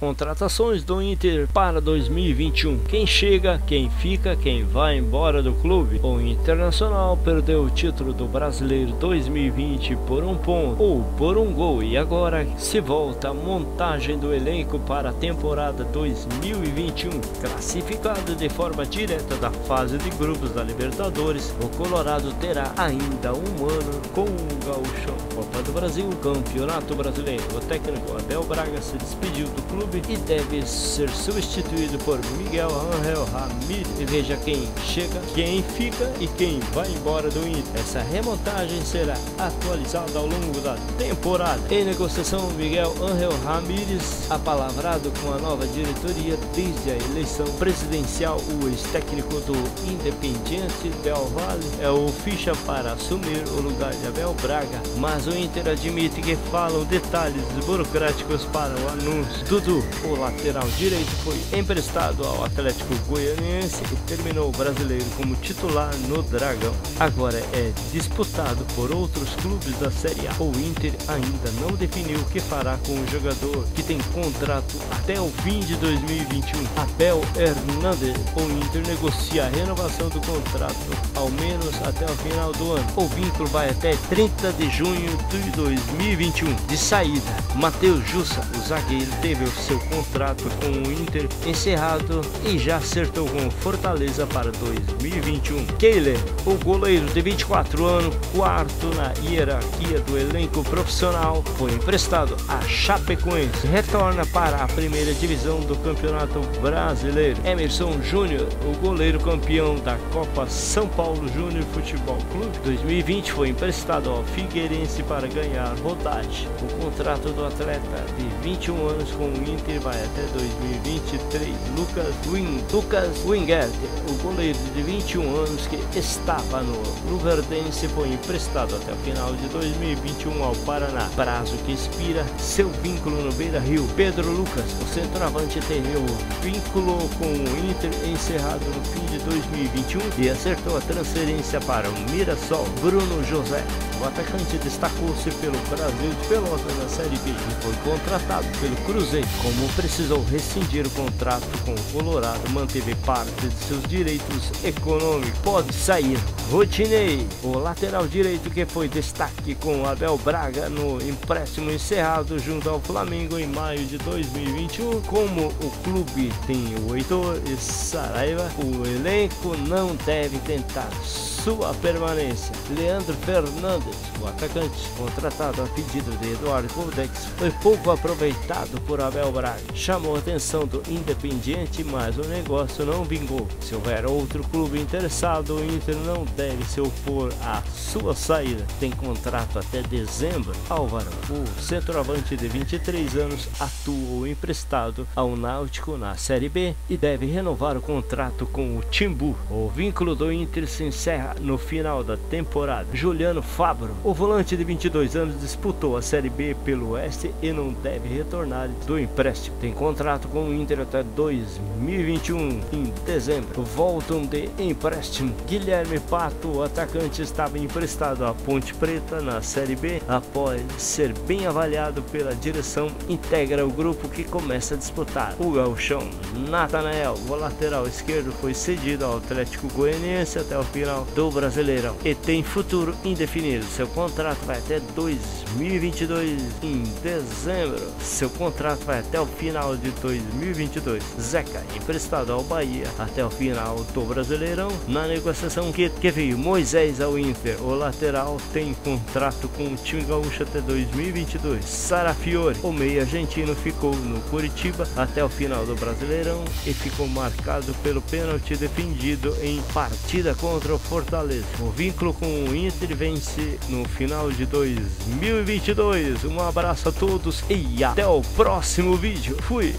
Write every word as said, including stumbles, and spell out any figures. Contratações do Inter para dois mil e vinte e um. Quem chega, quem fica, quem vai embora do clube. O Internacional perdeu o título do Brasileiro dois mil e vinte por um ponto ou por um gol e agora se volta a montagem do elenco para a temporada dois mil e vinte e um. Classificado de forma direta da fase de grupos da Libertadores, o Colorado terá ainda um ano com o Gauchão, Copa do Brasil, Campeonato Brasileiro. O técnico Abel Braga se despediu do clube e deve ser substituído por Miguel Ángel Ramírez. E veja quem chega, quem fica e quem vai embora do Inter. Essa remontagem será atualizada ao longo da temporada. Em negociação, Miguel Ángel Ramírez apalavrado com a nova diretoria desde a eleição presidencial. O ex-técnico do Independiente Bel Vale é o ficha para assumir o lugar de Abel Braga, mas o Inter admite que falam detalhes burocráticos para o anúncio. Dudu, o lateral direito, foi emprestado ao Atlético Goianiense e terminou o Brasileiro como titular no Dragão. Agora é disputado por outros clubes da Série A. O Inter ainda não definiu o que fará com o jogador, que tem contrato até o fim de dois mil e vinte e um. Abel Hernández. O Inter negocia a renovação do contrato ao menos até o final do ano. O vínculo vai até trinta de junho de dois mil e vinte e um. De saída, Matheus Jussa, o zagueiro, teve o seu contrato com o Inter encerrado e já acertou com o Fortaleza para dois mil e vinte e um. Kehler, o goleiro de vinte e quatro anos, quarto na hierarquia do elenco profissional, foi emprestado a Chapecoense. Retorna para a primeira divisão do Campeonato Brasileiro. Emerson Júnior, o goleiro campeão da Copa São Paulo Júnior Futebol Clube dois mil e vinte, foi emprestado ao Figueirense para ganhar rodagem. O contrato do atleta de vinte e um anos com o Inter vai até dois mil e vinte e três. Lucas Wenger, Lucas Wenger, o goleiro de vinte e um anos que estava no Luverdense, foi emprestado até o final de dois mil e vinte e um ao Paraná, prazo que expira seu vínculo no Beira Rio. Pedro Lucas, o centroavante, teve o vínculo com o Inter encerrado no fim de dois mil e vinte e um e acertou a transferência para o Mirassol. Bruno José, o atacante, destacou-se pelo Brasil de Pelotas na Série B e foi contratado pelo Cruzeiro. Como precisou rescindir o contrato com o Colorado, manteve parte de seus direitos econômicos. Pode sair Rotinei, o lateral direito que foi destaque com Abel Braga no empréstimo encerrado junto ao Flamengo em maio de dois mil e vinte e um. Como o clube tem o Heitor e Saraiva, o elenco não deve tentar sua permanência. Leandro Fernandes, o atacante, contratado a pedido de Eduardo Goldex, foi pouco aproveitado por Abel Braga. Chamou a atenção do Independiente, mas o negócio não vingou. Se houver outro clube interessado, o Inter não deve se opor à sua saída. Tem contrato até dezembro. Álvaro, o centroavante de vinte e três anos, atuou emprestado ao Náutico na Série B e deve renovar o contrato com o Timbu. O vínculo do Inter se encerra no final da temporada. Juliano Fabro, o volante de vinte e dois anos, disputou a Série B pelo Oeste e não deve retornar do empréstimo. Tem contrato com o Inter até dois mil e vinte e um, em dezembro. Voltam de empréstimo. Guilherme Pato, o atacante, estava emprestado à Ponte Preta na Série B. Após ser bem avaliado pela direção, integra o grupo que começa a disputar o Gauchão. Natanael, o lateral esquerdo, foi cedido ao Atlético Goianiense até o final do Brasileirão e tem futuro indefinido. Seu contrato vai até dois mil e vinte e dois, em dezembro. Seu contrato vai até o final de dois mil e vinte e dois. Zeca, emprestado ao Bahia até o final do Brasileirão. Na negociação que, que veio Moisés ao Inter, o lateral tem contrato com o time gaúcho até dois mil e vinte e dois. Sarafiore, o meio argentino, ficou no Curitiba até o final do Brasileirão e ficou marcado pelo pênalti defendido em partida contra o Fortaleza. O vínculo com o Inter vence no final de dois mil e vinte e dois. Um abraço a todos e até o próximo vídeo. Fui!